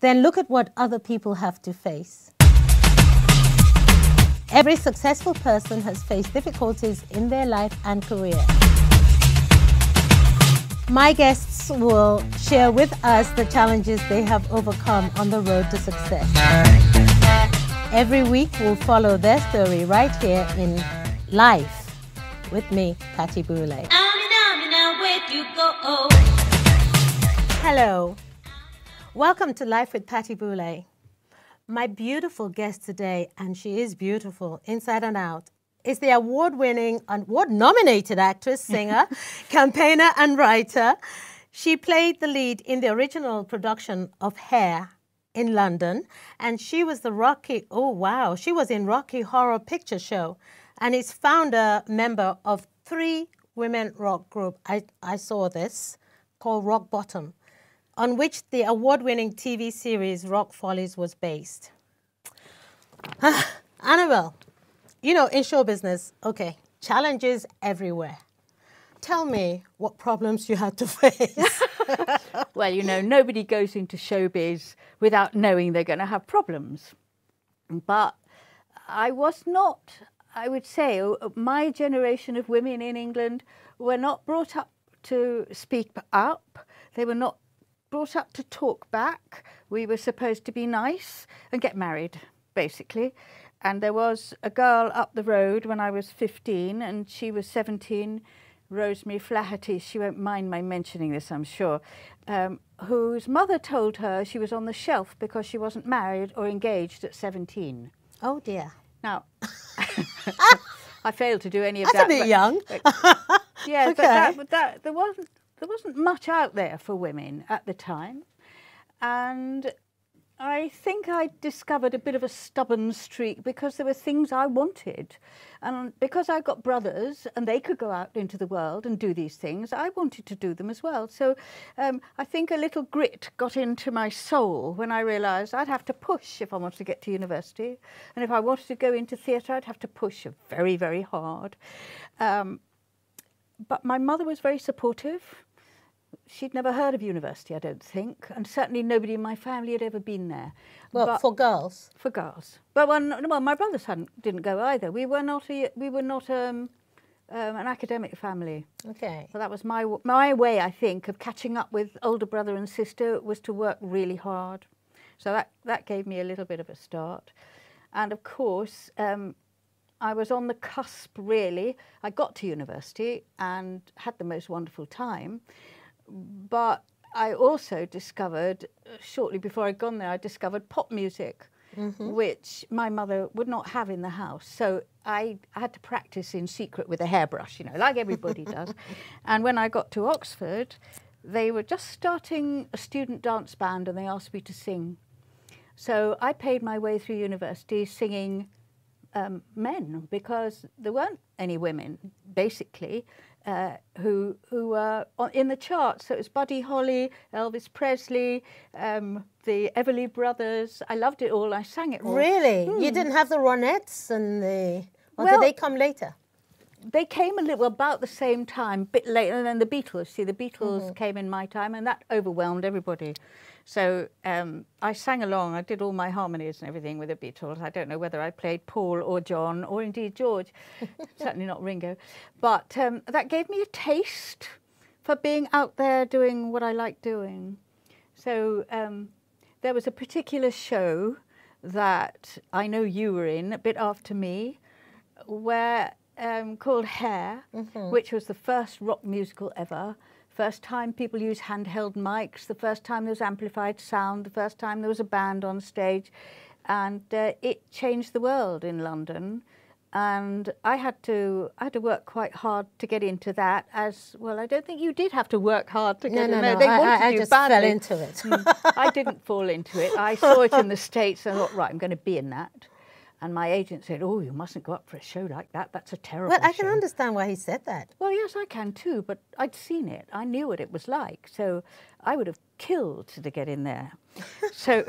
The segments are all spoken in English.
then look at what other people have to face. Every successful person has faced difficulties in their life and career. My guests will share with us the challenges they have overcome on the road to success. Every week we'll follow their story right here in Life with me, Patti Boulaye. Hello. Welcome to Life with Patti Boulaye. My beautiful guest today, and she is beautiful inside and out, is the award-winning, award-nominated actress, singer, campaigner and writer. She played the lead in the original production of Hair in London, and she was the Rocky Horror Picture Show, and is founder member of 3 women rock group. I saw this called Rock Bottom, on which the award-winning TV series Rock Follies was based. Annabelle, you know, in show business, okay, challenges everywhere. Tell me what problems you had to face. Well, you know, nobody goes into showbiz without knowing they're going to have problems. But I was not, I would say, my generation of women in England were not brought up to speak up. They were not brought up to talk back. We were supposed to be nice and get married, basically. And there was a girl up the road when I was 15 and she was 17, Rosemary Flaherty, she won't mind my mentioning this, I'm sure, whose mother told her she was on the shelf because she wasn't married or engaged at 17. Oh dear. Now, I failed to do any of that. That's a bit young. Yeah, okay. but there wasn't much out there for women at the time, and I think I discovered a bit of a stubborn streak because there were things I wanted, and because I got brothers and they could go out into the world and do these things, I wanted to do them as well. So I think a little grit got into my soul when I realised I'd have to push if I wanted to get to university, and if I wanted to go into theatre I'd have to push very, very hard. But my mother was very supportive. She'd never heard of university, I don't think, and certainly nobody in my family had ever been there. Well, but for girls? For girls. But well, my brothers didn't go either. We were not, an academic family. Okay. So that was my way, I think, of catching up with older brother and sister was to work really hard. So that gave me a little bit of a start. And, of course, I was on the cusp, really. I got to university and had the most wonderful time. But I also discovered, shortly before I'd gone there, I discovered pop music, which my mother would not have in the house. So I had to practice in secret with a hairbrush, you know, like everybody does. And when I got to Oxford, they were just starting a student dance band and they asked me to sing. So I paid my way through university singing men, because there weren't any women, basically, who were in the charts. So it was Buddy Holly, Elvis Presley, the Everly Brothers. I loved it all. I sang it all. Really? You didn't have the Ronettes and the... Or well, did they come later? They came a little about the same time, a bit later, and then the Beatles. See, the Beatles came in my time, and that overwhelmed everybody. So I sang along. I did all my harmonies and everything with the Beatles. I don't know whether I played Paul or John or indeed George, certainly not Ringo. But that gave me a taste for being out there doing what I like doing. So there was a particular show that I know you were in a bit after me, where called Hair, which was the first rock musical ever. First time people used handheld mics, the first time there was amplified sound, the first time there was a band on stage, and it changed the world in London. And I had to work quite hard to get into that. As well, I don't think you did have to work hard to get in there. I just fell into it. I didn't fall into it. I saw it in the States and I thought, right, I'm going to be in that. And my agent said, oh, you mustn't go up for a show like that. That's a terrible show. Well, I can understand why he said that. Well, yes, I can too, but I'd seen it. I knew what it was like. So I would have killed to get in there. So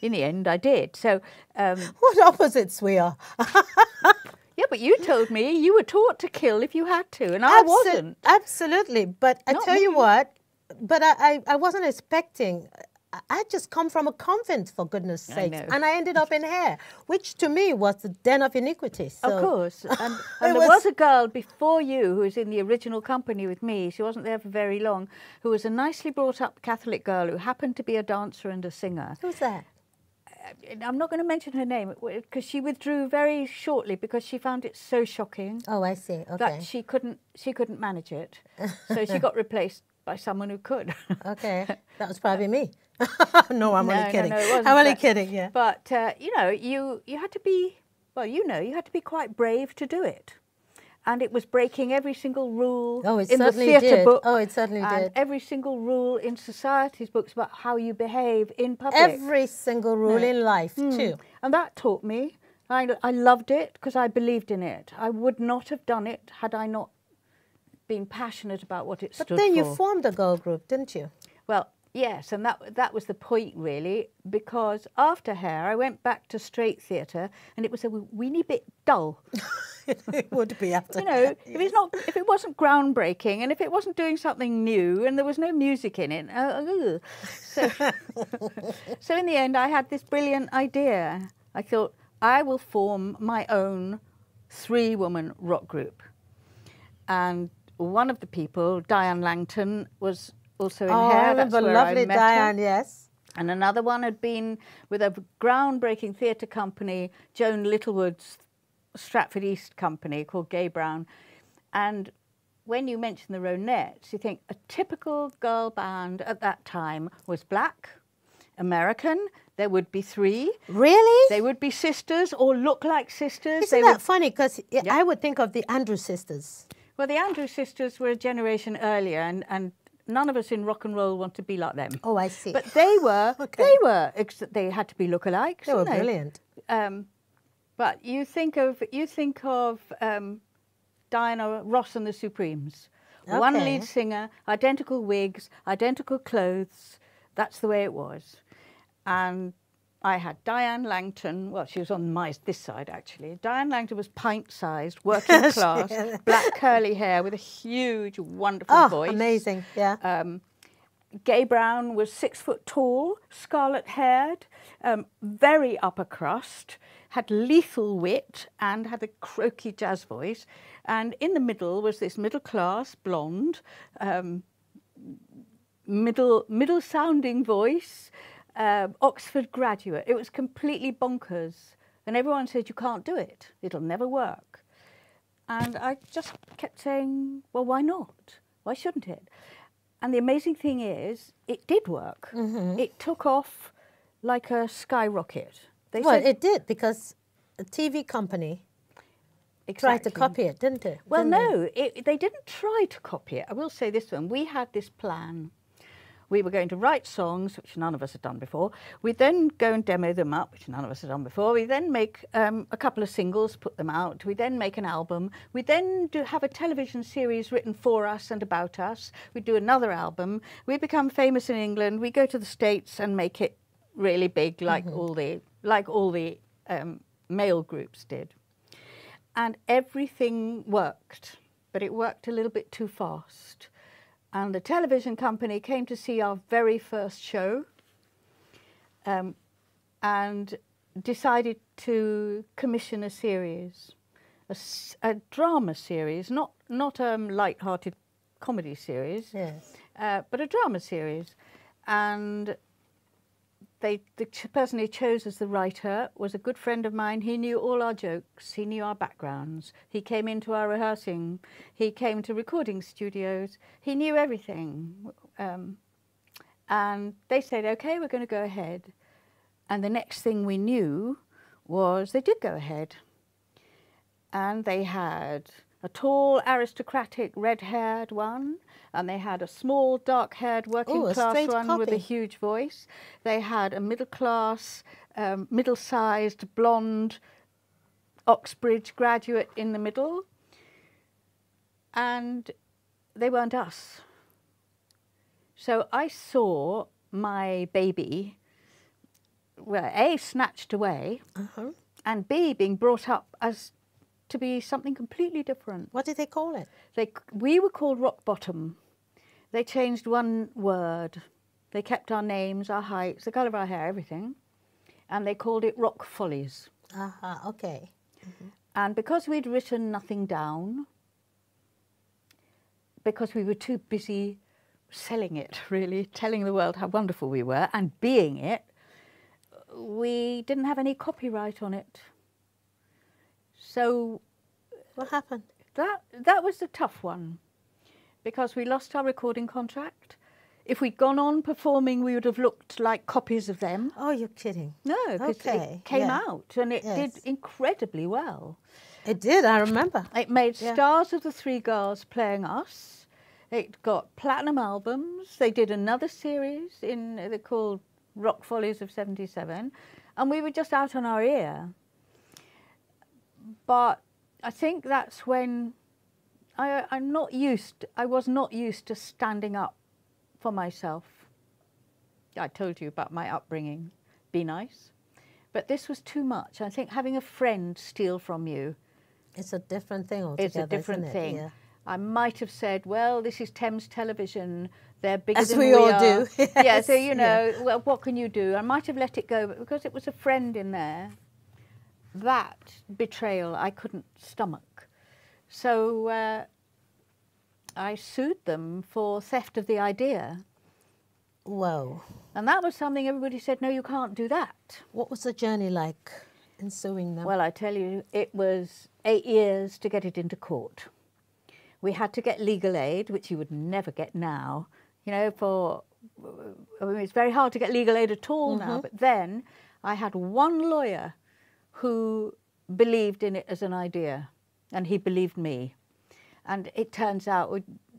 in the end, I did. So what opposites we are. Yeah, but you told me you were taught to kill if you had to, and I wasn't. Absolutely. But I tell you what, but I wasn't expecting I just come from a convent, for goodness sake, and I ended up in Hair, which to me was the den of iniquity. So. Of course, and there was a girl before you who was in the original company with me, she wasn't there for very long, who was a nicely brought up Catholic girl who happened to be a dancer and a singer. Who's that? I'm not going to mention her name because she withdrew very shortly because she found it so shocking. Oh, I see. Okay. That she couldn't manage it, so she got replaced by someone who could. Okay, that was probably me. No, I'm only kidding. No, it wasn't, I'm only kidding. Yeah. But you know, you had to be you had to be quite brave to do it, and it was breaking every single rule in the theatre book. Oh, it certainly did. And every single rule in society's books about how you behave in public. Every single rule in life too. And that taught me. I loved it because I believed in it. I would not have done it had I not been passionate about what it stood for. But then you formed a girl group, didn't you? Well. Yes, and that was the point, really, because after Hair, I went back to straight theatre, and it was a weeny bit dull. It would be after Hair. If it wasn't groundbreaking, and if it wasn't doing something new, and there was no music in it, so in the end, I had this brilliant idea. I thought, I will form my own three-woman rock group, and one of the people, Diane Langton, was also in Hair, that's where I met Diane, her. Yes. And another one had been with a groundbreaking theatre company, Joan Littlewood's Stratford East company called Gay Brown. And when you mention the Ronettes, you think a typical girl band at that time was black, American. There would be three. Really? They would be sisters or look like sisters. Isn't that funny? Because I would think of the Andrews Sisters. Well, the Andrews Sisters were a generation earlier, and none of us in rock and roll want to be like them. Oh, I see. But they were, they had to be lookalikes. They were brilliant. But you think of Diana Ross and the Supremes. Okay. One lead singer, identical wigs, identical clothes. That's the way it was. And I had Diane Langton. Well, she was on this side, actually. Diane Langton was pint-sized, working class, black curly hair with a huge, wonderful voice. Amazing, yeah. Gay Brown was 6 foot tall, scarlet-haired, very upper crust, had lethal wit and had a croaky jazz voice. And in the middle was this middle-class, blonde, middle-sounding voice, Oxford graduate. It was completely bonkers, and everyone said, you can't do it, it'll never work. And I just kept saying, well, why not? Why shouldn't it? And the amazing thing is, it did work. Mm-hmm. It took off like a skyrocket. Well, it did, because a TV company tried to copy it, didn't it? Well, no, they didn't try to copy it. I will say this one, we had this plan. We were going to write songs, which none of us had done before. We'd then go and demo them up, which none of us had done before. We'd then make a couple of singles, put them out. We'd then make an album. We'd then have a television series written for us and about us. We'd do another album. We'd become famous in England. We'd go to the States and make it really big, like all the male groups did. And everything worked, but it worked a little bit too fast. And the television company came to see our very first show and decided to commission a series, a drama series, not a light-hearted comedy series, but a drama series. And the person they chose as the writer was a good friend of mine. He knew all our jokes, he knew our backgrounds, he came into our rehearsing, he came to recording studios, he knew everything. And they said, okay, we're going to go ahead. And the next thing we knew was they did go ahead. And they had a tall, aristocratic, red-haired one, and they had a small, dark-haired, working-class one with a huge voice. They had a middle-class, middle-sized, blonde, Oxbridge graduate in the middle, and they weren't us. So I saw my baby, well, A, snatched away, and B, being brought up as to be something completely different. What did they call it? We were called Rock Bottom. They changed one word. They kept our names, our heights, the colour of our hair, everything. And they called it Rock Follies. Aha, okay. Mm-hmm. And because we'd written nothing down, because we were too busy selling it, really, telling the world how wonderful we were and being it, we didn't have any copyright on it. So... what happened? That was the tough one, because we lost our recording contract. If we'd gone on performing, we would have looked like copies of them. Oh, you're kidding. No, because it came out and it did incredibly well. It did, I remember. It made stars of the three girls playing us. It got platinum albums. They did another series in called Rock Follies of '77, and we were just out on our ear. But I think that's when I was not used to standing up for myself. I told you about my upbringing, be nice. But this was too much. I think having a friend steal from you. It's a different thing altogether, isn't it? It's a different thing. Yeah. I might have said, well, this is Thames Television. They're bigger than we are. As we all do. Yes. Yeah, so, you know, well, what can you do? I might have let it go, but because it was a friend in there, that betrayal I couldn't stomach. So I sued them for theft of the idea. Whoa. And that was something everybody said, no, you can't do that. What was the journey like in suing them? Well, I tell you, it was 8 years to get it into court. We had to get legal aid, which you would never get now. You know, I mean, it's very hard to get legal aid at all now. But then I had one lawyer who believed in it as an idea, and he believed me. And it turns out,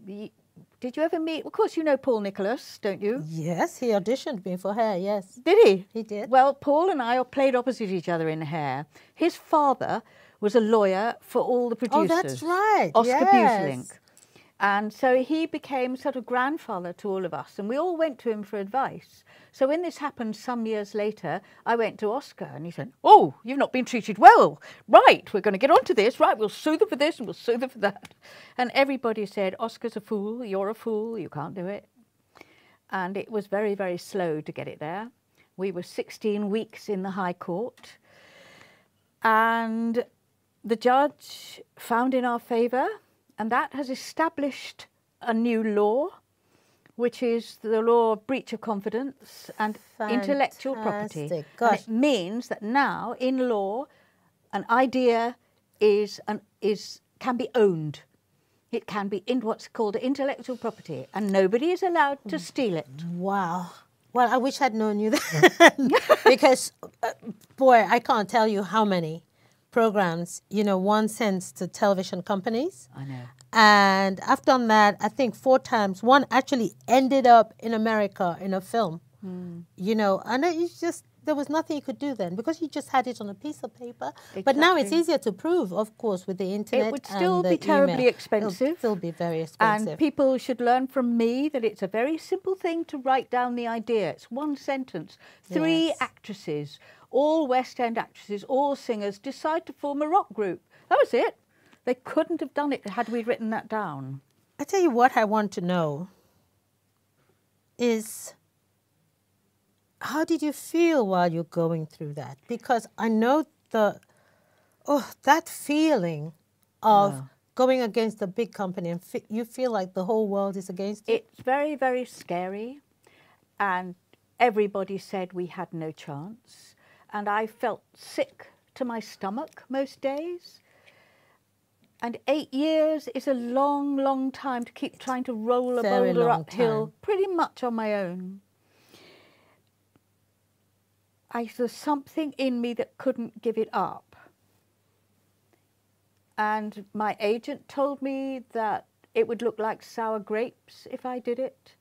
did you ever meet, of course you know Paul Nicholas, don't you? Yes, he auditioned me for Hair, yes. Did he? He did. Well, Paul and I played opposite each other in Hair. His father was a lawyer for all the producers. Oh, that's right, Oscar Buselink. And so he became sort of grandfather to all of us, and we all went to him for advice. So when this happened some years later, I went to Oscar and he said, oh, you've not been treated well. Right, we're going to get on to this. Right, we'll sue them for this and we'll sue them for that. And everybody said, Oscar's a fool, you're a fool, you can't do it. And it was very, very slow to get it there. We were 16 weeks in the High Court. And the judge found in our favour, and that has established a new law, which is the law of breach of confidence and intellectual property. Gosh. And it means that now, in law, an idea can be owned. It can be in what's called intellectual property, and nobody is allowed to steal it. Wow. Well, I wish I'd known you then, because, boy, I can't tell you how many programs, you know, one sends to television companies. I know. And I've done that, I think, 4 times. One actually ended up in America in a film, you know, and there was nothing you could do then because you just had it on a piece of paper. Exactly. But now it's easier to prove, of course, with the internet. It would still be terribly expensive. It would still be very expensive. And people should learn from me that it's a very simple thing to write down the idea. It's one sentence. 3 actresses, all West End actresses, all singers, decide to form a rock group. That was it. They couldn't have done it had we written that down. I tell you what I want to know is, how did you feel while you're going through that? Because I know that feeling of going against a big company, and you feel like the whole world is against you. It's very, very scary. And everybody said we had no chance. And I felt sick to my stomach most days. And 8 years is a long, long time to keep trying to roll a boulder uphill pretty much on my own. There's something in me that couldn't give it up. And my agent told me that it would look like sour grapes if I did it.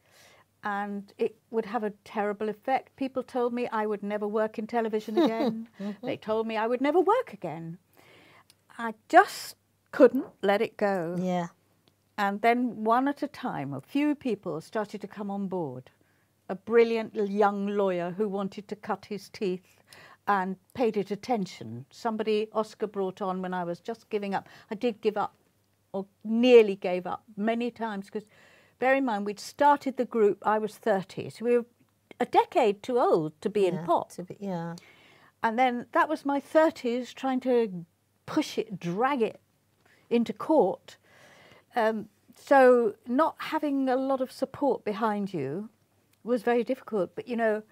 And it would have a terrible effect. People told me I would never work in television again. They told me I would never work again. I just couldn't let it go. Yeah. And then one at a time, a few people started to come on board. A brilliant young lawyer who wanted to cut his teeth and paid it attention. Somebody Oscar brought on when I was just giving up. I did give up, or nearly gave up, many times, because bear in mind, we'd started the group, I was 30, so we were a decade too old to be in pop. Yeah. And then that was my 30s, trying to push it, drag it into court. So not having a lot of support behind you was very difficult. But, you know,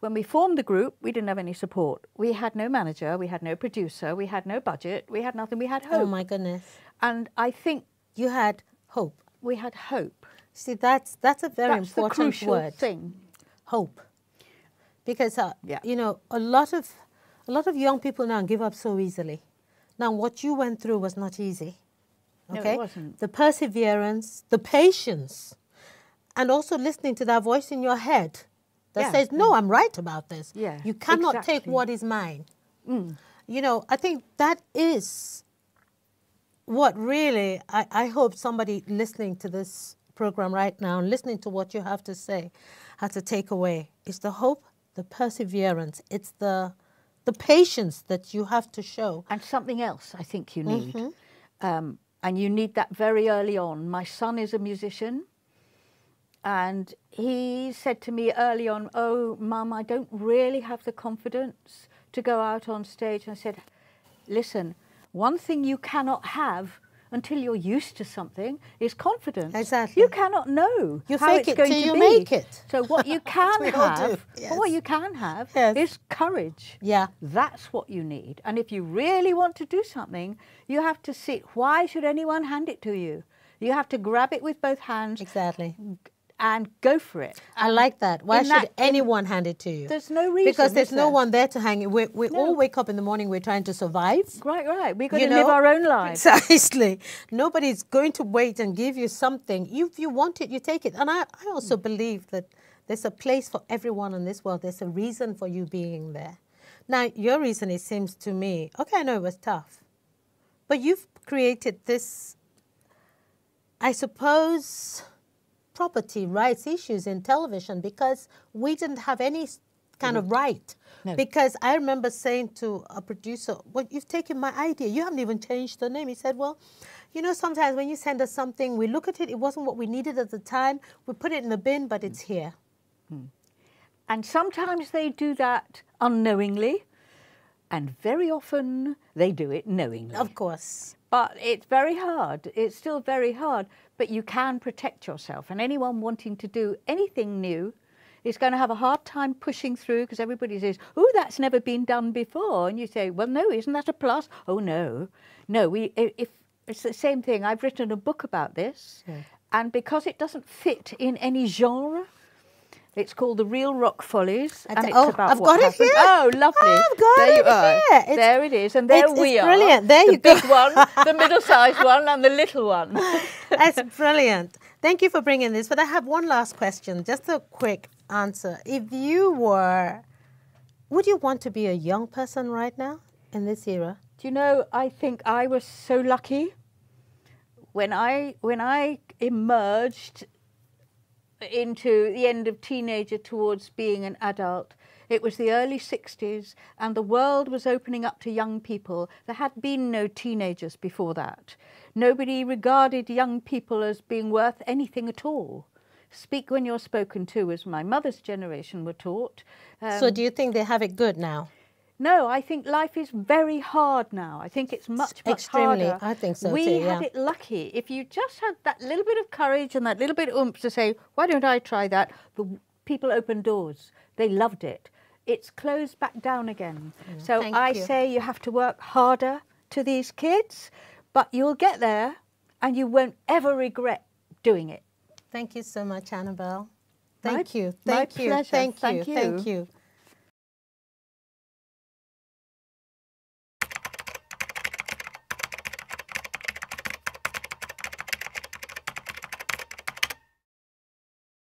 when we formed the group, we didn't have any support. We had no manager, we had no producer, we had no budget, we had nothing, we had hope. Oh, my goodness. And I think... You had hope. We had hope. See, that's a very important word. Thing. Hope. Because, you know, a lot of young people now give up so easily. Now, what you went through was not easy. Okay? No, it wasn't. The perseverance, the patience, and also listening to that voice in your head that says, no, I'm right about this. Yeah, you cannot take what is mine. Mm. You know, I think that is what really, I hope somebody listening to this program right now, listening to what you have to say, has to take away. It's the hope, the perseverance, it's the patience that you have to show. And something else I think you need. Mm-hmm. And you need that very early on. My son is a musician. And he said to me early on, oh, Mum, I don't really have the confidence to go out on stage. And I said, listen, one thing you cannot have until you're used to something is confidence. Exactly. You cannot know how it's going to be. You fake it till you make it. So what you can have, is courage. Yeah. That's what you need. And if you really want to do something, you have to see, why should anyone hand it to you? You have to grab it with both hands. Exactly. And go for it. I like that. Why should anyone hand it to you? There's no reason. Because there's no one there to hang it. We all wake up in the morning, we're trying to survive. Right, right. We've got to live our own lives. Precisely. Nobody's going to wait and give you something. If you want it, you take it. And I also believe that there's a place for everyone in this world. There's a reason for you being there. Now, your reason, it seems to me, okay, I know it was tough, but you've created this, I suppose, property rights issues in television because we didn't have any kind of right. No. Because I remember saying to a producer, well, you've taken my idea. You haven't even changed the name. He said, well, you know, sometimes when you send us something, we look at it. It wasn't what we needed at the time. We put it in the bin, but it's here. Mm. And sometimes they do that unknowingly. And very often they do it knowingly. Of course. But it's very hard. It's still very hard. But you can protect yourself, and anyone wanting to do anything new is going to have a hard time pushing through because everybody says, oh, that's never been done before. And you say, well, no, isn't that a plus? Oh, no. No, it's the same thing. I've written a book about this, and because it doesn't fit in any genre, it's called The Real Rock Follies, and it's about what happened. Oh, lovely. I've got it here. It's, there it is, and there we are. It's brilliant. There you go. The big one, the middle-sized one, and the little one. That's brilliant. Thank you for bringing this. But I have one last question, just a quick answer. If you were, would you want to be a young person right now in this era? Do you know, I think I was so lucky when I emerged into the end of teenager towards being an adult. It was the early 60s, and the world was opening up to young people. There had been no teenagers before that. Nobody regarded young people as being worth anything at all. Speak when you're spoken to, as my mother's generation were taught. So do you think they have it good now? No, I think life is very hard now. I think it's much, much harder. I think so too, yeah. We had it lucky. If you just had that little bit of courage and that little bit of oomph to say, why don't I try that? The people opened doors. They loved it. It's closed back down again. Mm, so I say you have to work harder to these kids, but you'll get there and you won't ever regret doing it. Thank you so much, Annabelle. Thank you. Thank you. Thank you. Thank you.